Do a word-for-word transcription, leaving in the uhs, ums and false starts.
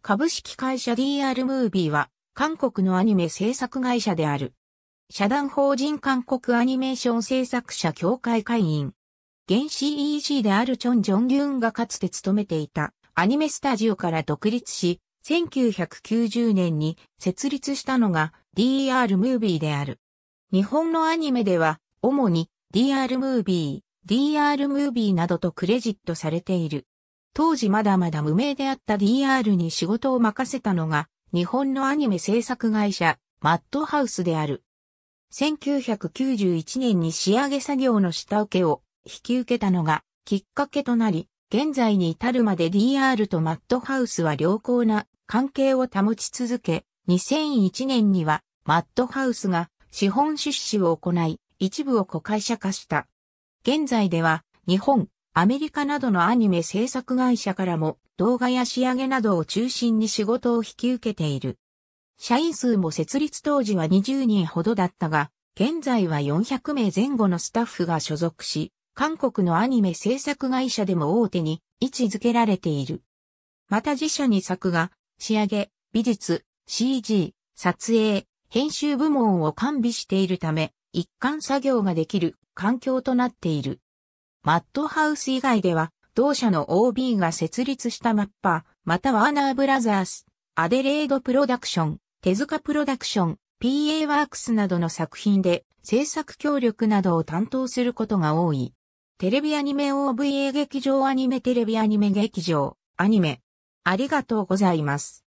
株式会社 ディーアール MOVIEは韓国のアニメ制作会社である。社団法人韓国アニメーション制作者協会会員。現 シーイーシー であるチョン・ジョンギュンがかつて勤めていたアニメスタジオから独立し、せんきゅうひゃくきゅうじゅうねんに設立したのが ディーアール MOVIE である。日本のアニメでは主に ディーアール MOVIE、ディーアール MOVIE などとクレジットされている。当時まだまだ無名であった ディーアール に仕事を任せたのが日本のアニメ制作会社マッドハウスである。せんきゅうひゃくきゅうじゅういちねんに仕上げ作業の下請けを引き受けたのがきっかけとなり、現在に至るまで ディーアール とマッドハウスは良好な関係を保ち続け、にせんいちねんにはマッドハウスが資本出資を行い、一部を子会社化した。現在では日本、アメリカなどのアニメ制作会社からも動画や仕上げなどを中心に仕事を引き受けている。社員数も設立当時はにじゅうにんほどだったが、現在はよんひゃくめいぜん後のスタッフが所属し、韓国のアニメ制作会社でも大手に位置づけられている。また自社に作画、仕上げ、美術、シージー、撮影、編集部門を完備しているため、一貫作業ができる環境となっている。マッドハウス以外では、同社の オービー が設立したマッパー、またワーナーブラザース、アデレードプロダクション、手塚プロダクション、ピーエー ワークスなどの作品で制作協力などを担当することが多い。テレビアニメ オーブイエー 劇場アニメテレビアニメ劇場、アニメ。ありがとうございます。